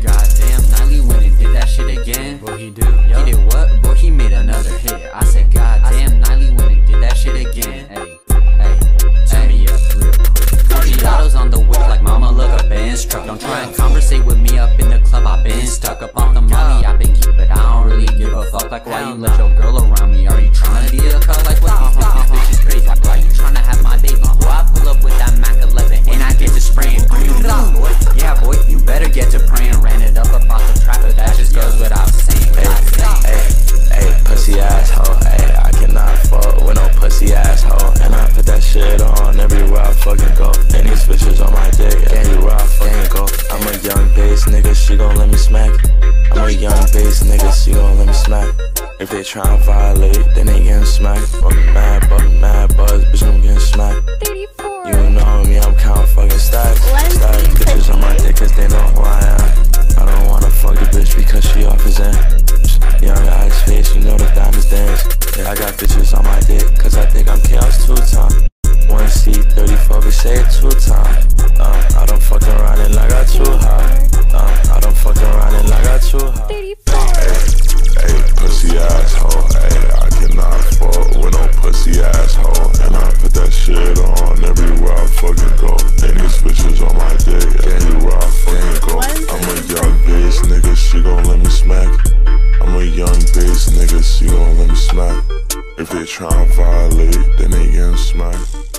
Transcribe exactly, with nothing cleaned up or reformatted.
here. Goddamn, Nyli went and did that shit again. What he do? Yo. He did what? Boy, he made another hit. I said, goddamn, Nyli went and did that shit again. Hey, hey, turn me up real quick. Forty autos on the whip like mama look a Benz truck. Don't try and conversate with me up in the club. I been stuck up on the molly. I been keep it. I don't really give a fuck. Like why you let your girl around me? Are you trying to be a cuck? Like what? These fucking bitches crazy. Why you trying to have my baby? Boy, I pull up with that Mac eleven and I get to spraying. Yeah, boy, you better get to praying. Ran it up about the trap, but that just goes without saying. Hey, hey, hey, pussy asshole. Hey, I cannot fuck with no pussy asshole. And I put that shit on everywhere I fucking go. And these bitches on my dick everywhere I fucking go. I'm a young bass nigga, she gon' let me smack. I'm a young bass nigga, she gon' let me smack. If they try and violate, then they getting smacked. I'm mad, but mad buzz, bitch, I'm getting smacked. You know me, I'm counting fucking stacks. Stacks, bitches on my dick cause they know who I am. I don't wanna fuck the bitch because she off his end. Young ice face, you know the diamonds dance. Yeah, I got bitches on my dick cause I think I'm chaos two time. One C, thirty-four, but say it two time. Um, I don't fuck around and I got too high. Um, I don't fuck around and I got too high. Hey, hey, pussy asshole. Hey, I cannot fuck with no pussy asshole. And I put that shit on everywhere I fucking go. And these bitches on my dick everywhere I fucking go. I'm a young bitch, nigga, she gon' let me smack. I'm a young bitch, nigga, she gon' let me smack. If they try and violate, then they getting smacked.